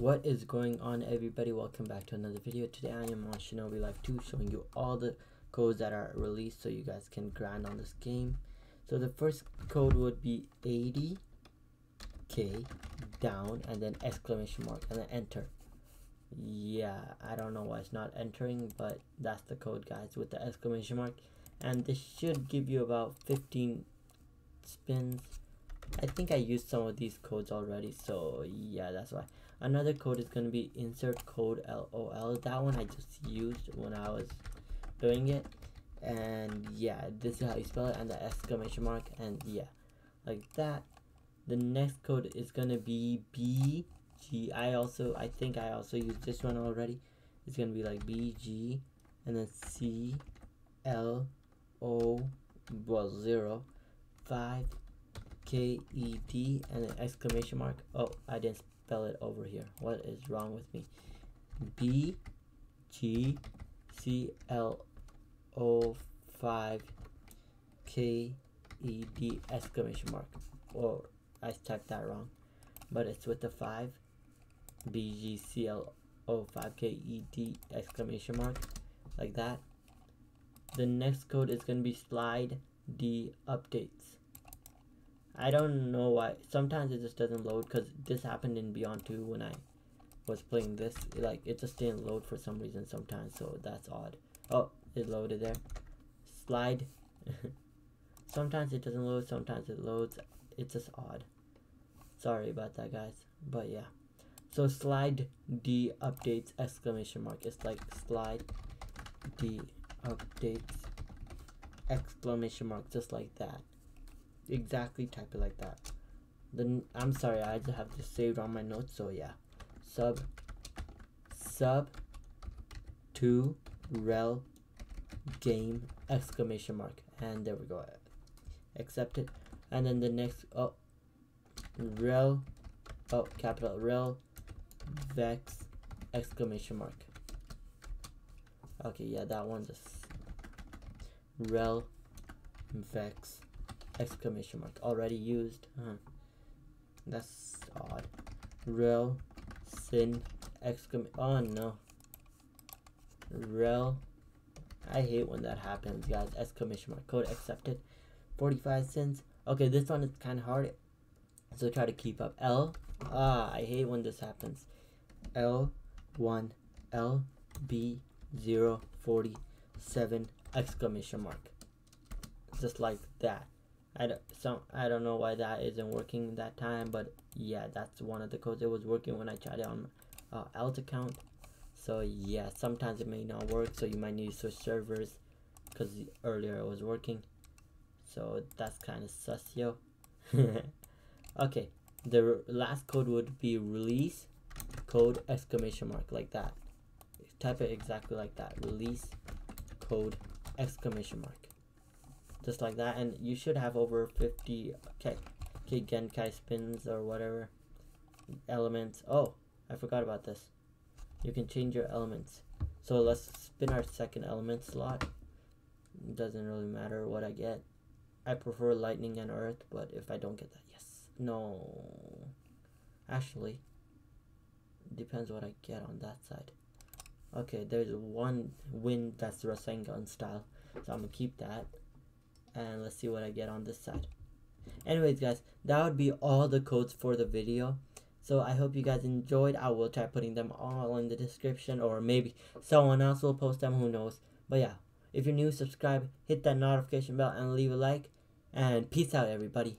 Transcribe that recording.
What is going on, everybody? Welcome back to another video. Today I am on Shinobi Life 2 showing you all the codes that are released so you guys can grind on this game. So the first code would be 80k down and then exclamation mark and then enter. Yeah, I don't know why it's not entering, but that's the code, guys, with the exclamation mark. And this should give you about 15 spins. I think I used some of these codes already, so yeah, that's why. Another code is going to be insert code LOL. That one I just used when I was doing it, and yeah, this is how you spell it, and the exclamation mark, and yeah, like that. The next code is going to be BG. I think I also used this one already. It's going to be like BG and then CLO 05KED and an exclamation mark. Oh, I didn't spell it over here. What is wrong with me? BGCLO 5KED exclamation mark. Oh, I typed that wrong, but it's with the 5. BGCLO 5KED exclamation mark, like that. The next code is going to be slide D updates. I don't know why sometimes it just doesn't load, because this happened in Beyond 2 when I was playing this. Like, it just didn't load for some reason sometimes, so that's odd. Oh, it loaded there. Slide. Sometimes it doesn't load, sometimes it loads. It's just odd. Sorry about that, guys, but yeah. So slide D updates exclamation mark. It's like slide D updates exclamation mark, just like that. Exactly, type it like that. Then I'm sorry, I just have this saved on my notes, so yeah. Sub to rel game exclamation mark, and there we go, accept it. And then the next, oh, rel, oh, capital rel vex exclamation mark. Okay, yeah, that one just rel vex exclamation mark, already used. That's odd. Rel sin exclamation, oh no, rel, I hate when that happens, guys. Exclamation mark, code accepted. 45 cents. Okay, this one is kind of hard, so try to keep up. L, I hate when this happens. L1 LB 047 exclamation mark, just like that. I don't know why that isn't working that time, but yeah, that's one of the codes. It was working when I tried it on alt account, so yeah, sometimes it may not work, so you might need to switch servers, because earlier it was working, so that's kind of sus, yo. Okay, the last code would be release code exclamation mark, like that. Type it exactly like that, release code exclamation mark, just like that. And you should have over 50 genkai spins or whatever elements. Oh, I forgot about this, you can change your elements. So let's spin our second element slot. It doesn't really matter what I get. I prefer lightning and earth, but if I don't get that, yes, no, actually depends what I get on that side. Okay, there's one wind that's Rasengan style, so I'm gonna keep that. And let's see what I get on this side. Anyways, guys, that would be all the codes for the video. So I hope you guys enjoyed. I will try putting them all in the description, or maybe someone else will post them, who knows. But yeah, if you're new, subscribe, hit that notification bell, and leave a like. And peace out, everybody.